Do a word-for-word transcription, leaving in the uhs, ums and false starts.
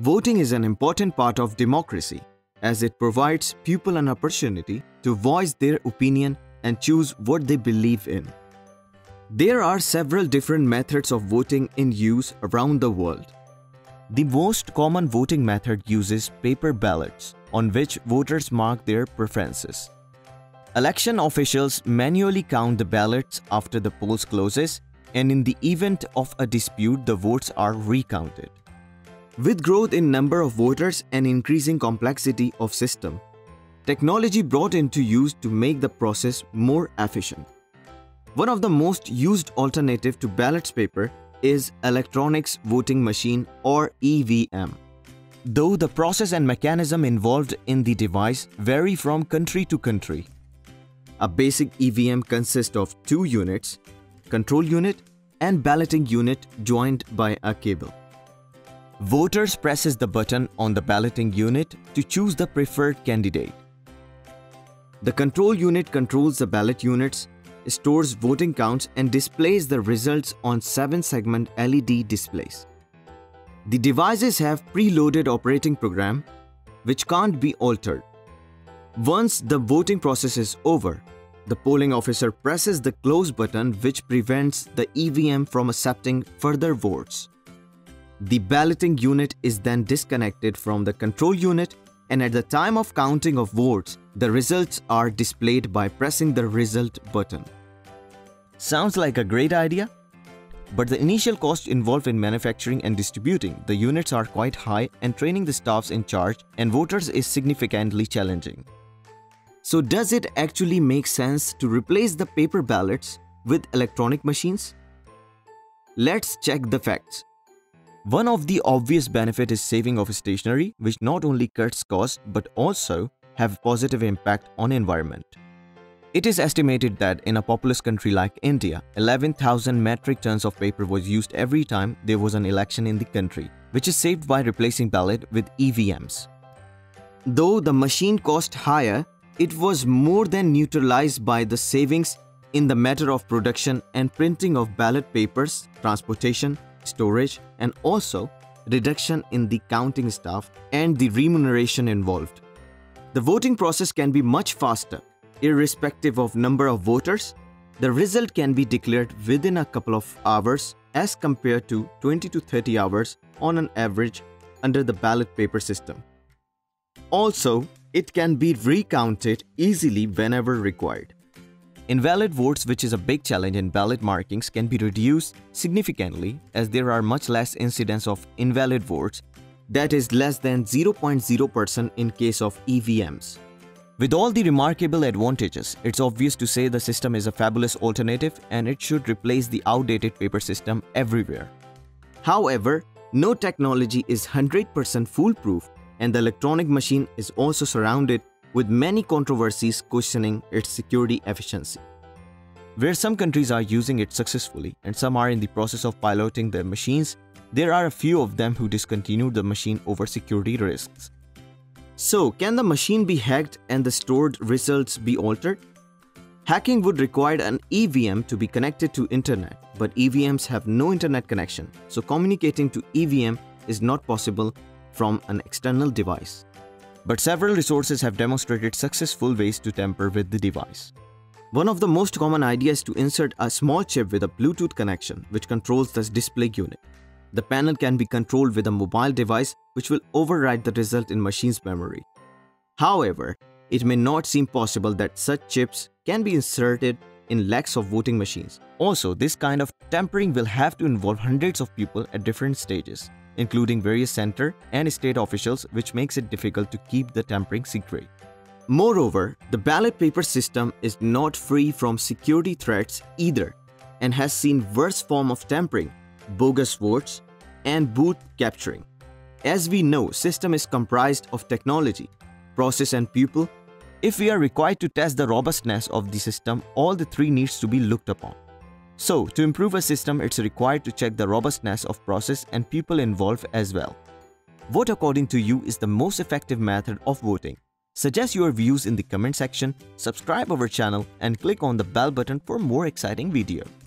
Voting is an important part of democracy, as it provides people an opportunity to voice their opinion and choose what they believe in. There are several different methods of voting in use around the world. The most common voting method uses paper ballots, on which voters mark their preferences. Election officials manually count the ballots after the polls closes, and in the event of a dispute, the votes are recounted. With growth in number of voters and increasing complexity of system, technology brought into use to make the process more efficient. One of the most used alternative to ballot paper is electronic voting machine or E V M. Though the process and mechanism involved in the device vary from country to country. A basic E V M consists of two units, control unit and balloting unit joined by a cable. Voters presses the button on the balloting unit to choose the preferred candidate. The control unit controls the ballot units, stores voting counts and displays the results on seven segment L E D displays. The devices have preloaded operating program, which can't be altered. Once the voting process is over, the polling officer presses the close button, which prevents the E V M from accepting further votes. The balloting unit is then disconnected from the control unit, and at the time of counting of votes, the results are displayed by pressing the result button. Sounds like a great idea, but the initial cost involved in manufacturing and distributing the units are quite high, and training the staffs in charge and voters is significantly challenging. So does it actually make sense to replace the paper ballots with electronic machines? Let's check the facts. One of the obvious benefits is saving of stationery, which not only cuts costs but also have positive impact on environment. It is estimated that in a populous country like India, eleven thousand metric tons of paper was used every time there was an election in the country, which is saved by replacing ballot with E V Ms. Though the machine cost higher, it was more than neutralized by the savings in the matter of production and printing of ballot papers, transportation, storage, and also reduction in the counting staff and the remuneration involved. The voting process can be much faster, irrespective of number of voters. The result can be declared within a couple of hours as compared to twenty to thirty hours on an average under the ballot paper system. Also, it can be recounted easily whenever required. Invalid votes, which is a big challenge in ballot markings, can be reduced significantly as there are much less incidence of invalid votes, that is less than zero point zero percent in case of E V Ms. With all the remarkable advantages, it's obvious to say the system is a fabulous alternative and it should replace the outdated paper system everywhere. However, no technology is one hundred percent foolproof, and the electronic machine is also surrounded with many controversies questioning its security efficiency. Where some countries are using it successfully and some are in the process of piloting their machines, there are a few of them who discontinued the machine over security risks. So, can the machine be hacked and the stored results be altered? Hacking would require an E V M to be connected to internet, but E V Ms have no internet connection, so communicating to E V M is not possible from an external device. But several resources have demonstrated successful ways to tamper with the device. One of the most common ideas is to insert a small chip with a Bluetooth connection, which controls the display unit. The panel can be controlled with a mobile device, which will override the result in machine's memory. However, it may not seem possible that such chips can be inserted in lakhs of voting machines. Also, this kind of tampering will have to involve hundreds of people at different stages, including various center and state officials, which makes it difficult to keep the tampering secret. Moreover, the ballot paper system is not free from security threats either and has seen worse form of tampering, bogus votes, and booth capturing. As we know, system is comprised of technology, process and people. If we are required to test the robustness of the system, all the three needs to be looked upon. So, to improve a system, it's required to check the robustness of process and people involved as well. What according to you is the most effective method of voting? Suggest your views in the comment section, subscribe our channel and click on the bell button for more exciting videos.